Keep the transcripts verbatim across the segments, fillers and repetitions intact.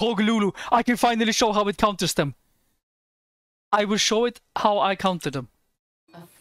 Kog Lulu. I can finally show how it counters them. I will show it how I counter them.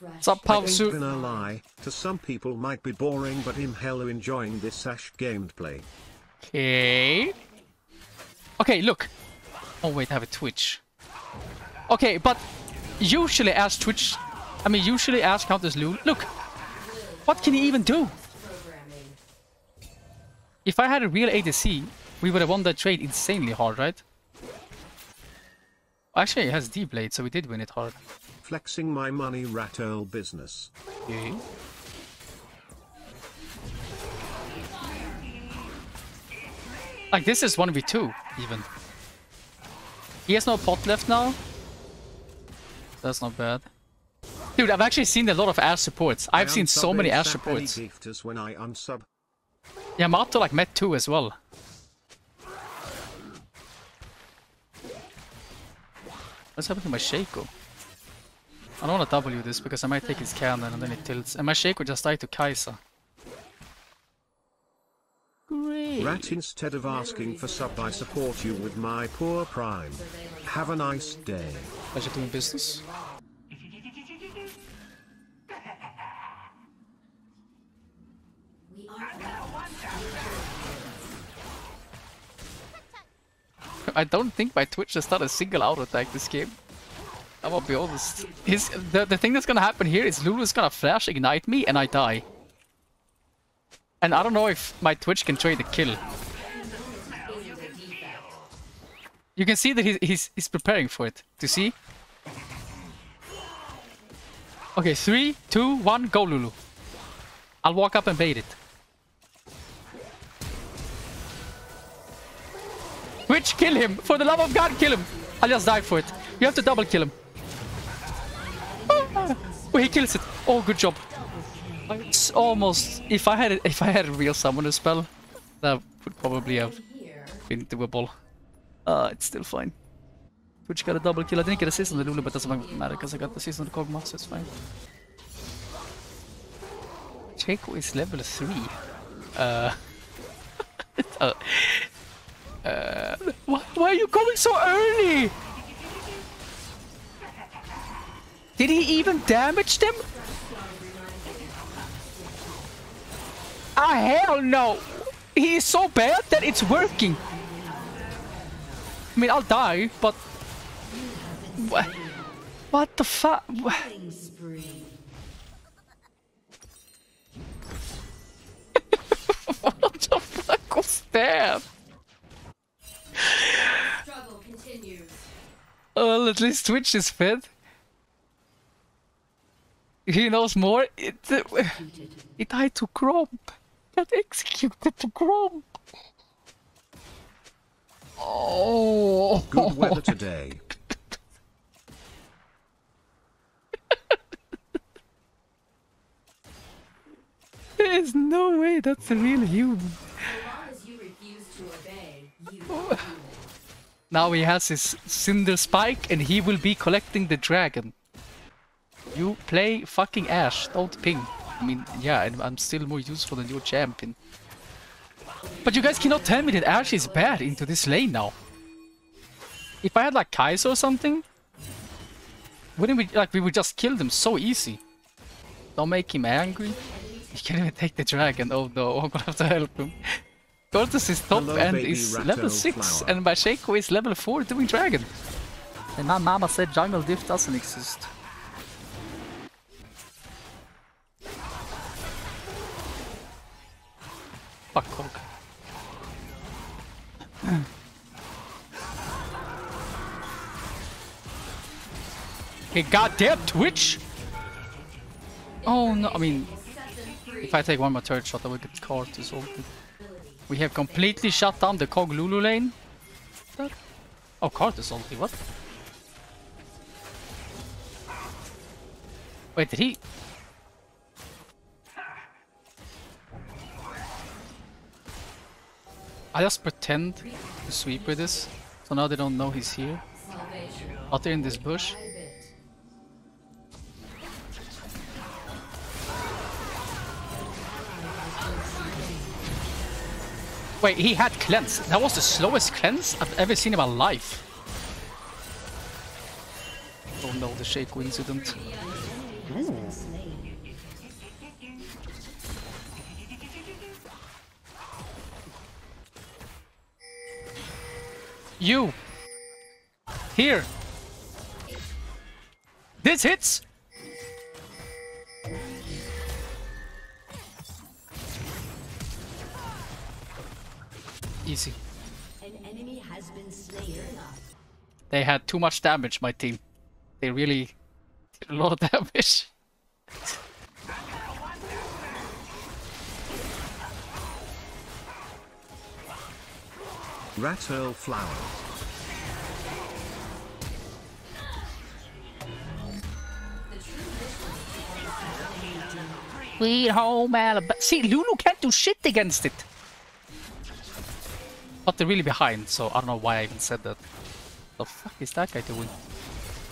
What's up, Pao Su? I'm not gonna lie, to some people might be boring, but I'm hella enjoying this Ashe gameplay. Okay. Okay, look. Oh wait, I have a Twitch. Okay, but usually Ashe Twitch... I mean, usually Ashe counters Lulu. Look! What can he even do? If I had a real A D C, we would have won that trade insanely hard, right? Actually, he has D-Blade, so we did win it hard. Flexing my money rat earl business. Okay. Like, this is one v two, even. He has no pot left now. That's not bad. Dude, I've actually seen a lot of Ashe supports. I've I seen so many Ashe supports. When I unsub. Yeah, Mato like met two as well. What's happening to my Shaco? I don't want to W this because I might take his cannon and then it tilts. And my Shaco just died to Kai'Sa. Great. Rat, instead of asking for sub, I support you with my poor prime. Have a nice day. Pleasure doing business. I don't think my Twitch has done a single auto attack this game. I won't be honest. His, the, the thing that's gonna happen here is Lulu's gonna flash ignite me and I die. And I don't know if my Twitch can trade the kill. You can see that he's, he's, he's preparing for it. Do you see? Okay, three, two, one, go Lulu. I'll walk up and bait it. Twitch, kill him! For the love of God, kill him! I'll just die for it. You have to double kill him. Ah. Oh, he kills it. Oh, good job. It's almost. If I had, a, if I had a real summoner spell, that would probably have been doable. Uh, it's still fine. Twitch got a double kill. I didn't get assist on the Lulu, but doesn't matter because I got assist on the Kog'Maw, so it's fine. Shaco is level three. Uh. uh Uh, why, why are you going so early? Did he even damage them? Ah, hell no! He is so bad that it's working. I mean, I'll die, but what? What the fuck? What the fuck was that? Well, at least Twitch is fed. He knows more. It, uh, it died to Gromp. Got executed to Gromp. Oh. Good weather today. There is no way that's a real human. Now he has his Cinder Spike and he will be collecting the dragon. You play fucking Ashe, don't ping. I mean, yeah, and I'm still more useful than your champion. But you guys cannot tell me that Ashe is bad into this lane now. If I had like Kai'Sa or something, wouldn't we, like, we would just kill them so easy. Don't make him angry. He can't even take the dragon, oh no, I'm gonna have to help him. Karthus is top. Hello, and is level six, flower. And my Shaco is level four doing dragon. And my mama said jungle diff doesn't exist. Fuck Kog. Hey, goddamn Twitch! Oh no, I mean, if I take one more turret shot, I will get Karthus ulted. We have completely shut down the Kog Lulu lane. Oh, Karthus ulti, what? Wait, did he? I just pretend to sweep with this, so now they don't know he's here. Out there in this bush. Wait, he had cleanse. That was the slowest cleanse I've ever seen in my life. Oh no, the Shaco incident. Ooh. You! Here! This hits! Easy. An enemy has been slain. They had too much damage, my team. They really did a lot of damage. Rat Earl Flower. Sweet home Alabama. See, Lulu can't do shit against it. But they're really behind, so I don't know why I even said that. The fuck is that guy doing?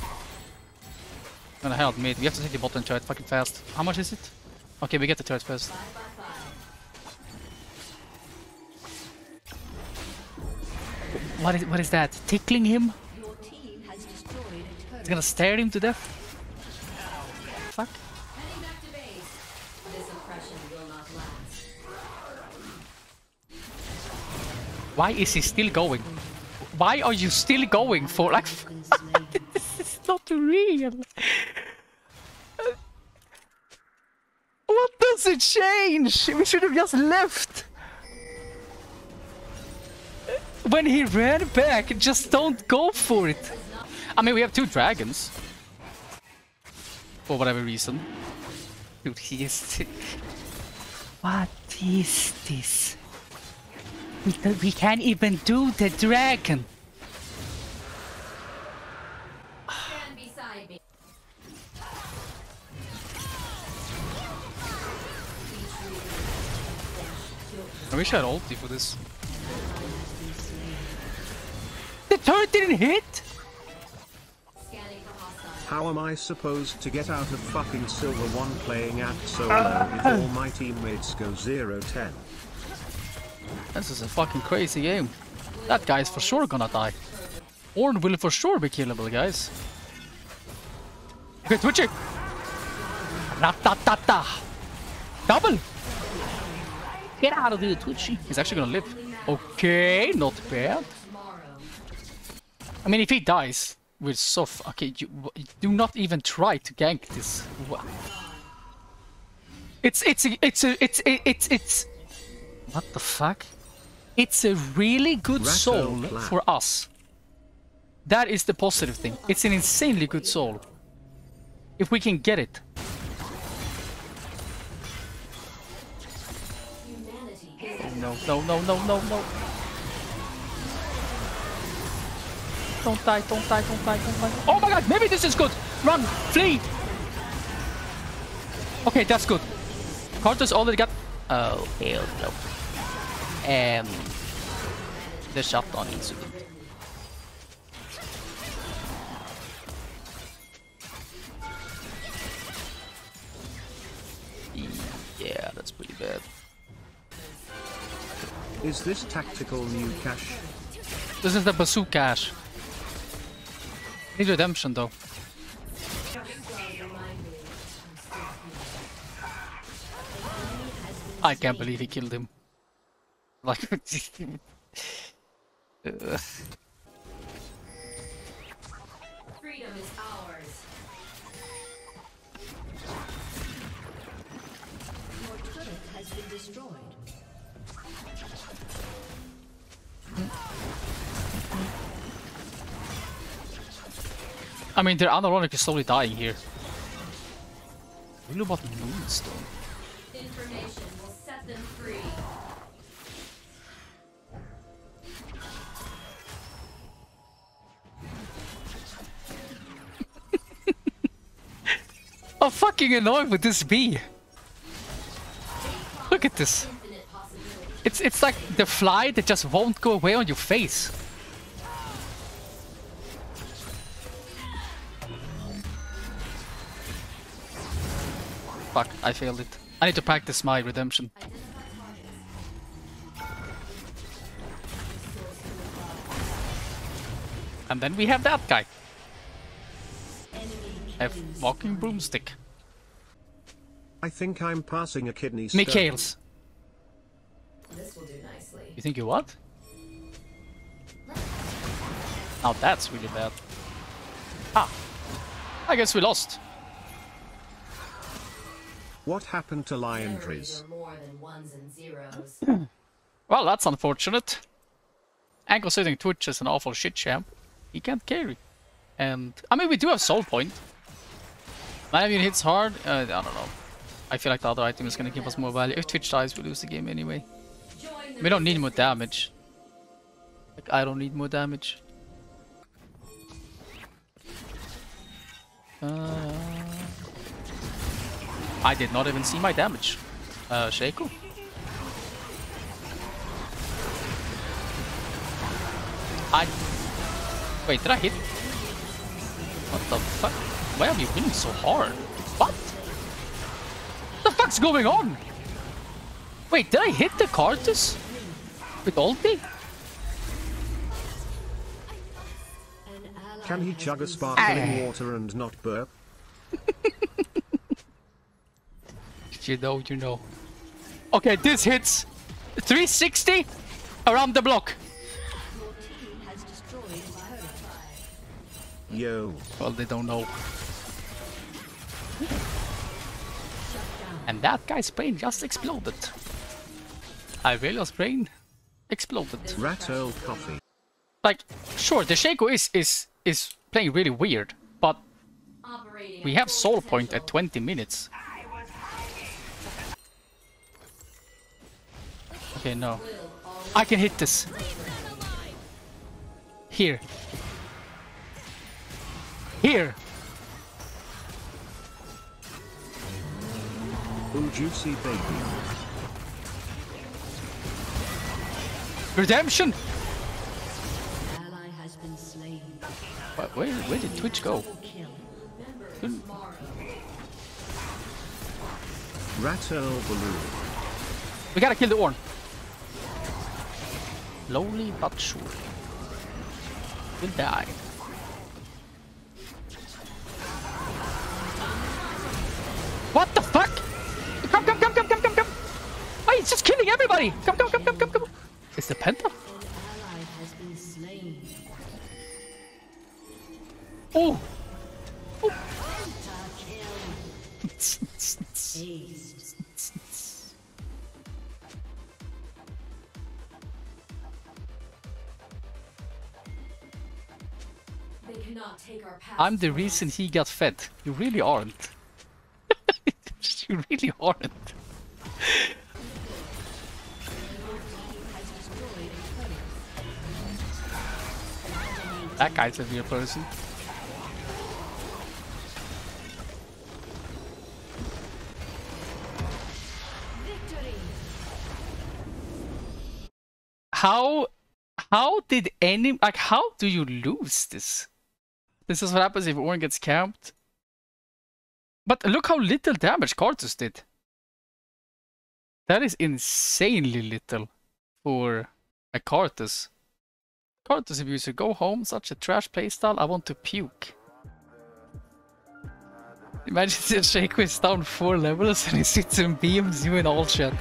I'm gonna help mid. We have to take the bottom turret fucking fast. How much is it? Okay, we get the turret first. What is, what is that? Tickling him? It's gonna stare him to death? Fuck. Why is he still going? Why are you still going for like? This is not real. What does it change? We should have just left. When he ran back, just don't go for it. I mean, we have two dragons. For whatever reason. Dude, he is... What is this? We, we can't even do the dragon. Stand beside me. I wish I had ulti for this. The turret didn't hit. How am I supposed to get out of fucking silver one playing at solo uh, if all my teammates go zero ten? This is a fucking crazy game. That guy's for sure gonna die. Ornn will for sure be killable, guys. Okay, Twitchy! Ratatata! Double! Get out of here, Twitchy. He's actually gonna live. Okay, not bad. I mean, if he dies with Sof, okay, you, you do not even try to gank this. Wow. It's, it's, a, it's, a, it's, a, it's, it's, what the fuck? It's a really good soul for us. That is the positive thing. It's an insanely good soul. If we can get it. No, no, no, no, no, no. Don't die, don't die, don't die, don't die. Oh my god, maybe this is good! Run! Flee! Okay, that's good. Karthus already got... Oh, hell no. Um... The shutdown incident. Yeah, that's pretty bad. Is this tactical new cash? This is the bazooka cash. Need redemption though. I can't believe he killed him. Like, uh. Freedom is ours. Your turret has been destroyed. I mean, they're unironically slowly dying here. What about Moonstone? Information will set them free. I'm fucking annoyed with this bee. Look at this. It's it's like the fly that just won't go away on your face. Fuck, I failed it. I need to practice my redemption. And then we have that guy. A walking broomstick. I think I'm passing a kidney stone. Mikhail's. This will do nicely. You think you what? Now that's really bad. Ah, I guess we lost. What happened to lion trees? Well, that's unfortunate. Anchor sitting Twitch is an awful shit champ. He can't carry. And I mean, we do have soul point. Nine hits hard. Uh, I don't know. I feel like the other item is gonna give us more value. If Twitch dies, we lose the game anyway. We don't need more damage. Like, I don't need more damage. Uh, I did not even see my damage. Uh, Shaco. I... Wait, did I hit? What the fuck? Why are you winning so hard? What? What the fuck's going on? Wait, did I hit the Karthus? With ulti? Can he chug a sparkling water and not burp? You know, you know. Okay, this hits three sixty around the block. Yo. Well, they don't know. And that guy's brain just exploded. Ivelia's brain exploded. Rattle coffee. Like, sure, the Shaco is is is playing really weird, but we have soul point at twenty minutes. Okay, no, I can hit this. Here. Here. Ooh, juicy baby. Redemption! Ally has been slain. But where, where did Twitch go? Couldn't... Rattle balloon. We gotta kill the Ornn. Slowly but surely. We'll die. What the fuck? Come, come, come, come, come, come, come! Oh, he's just killing everybody! Come, come, come, come, come, come! Is the Penta? Oh! Oh. I'm the reason he got fed. You really aren't. You really aren't. That guy's a real person. Victory. How how did any like how do you lose this? This is what happens if Ornn gets camped. But look how little damage Karthus did. That is insanely little for a Karthus. Karthus abuser, go home. Such a trash playstyle. I want to puke. Imagine that Shaco is down four levels and he sits and beams you in all chat.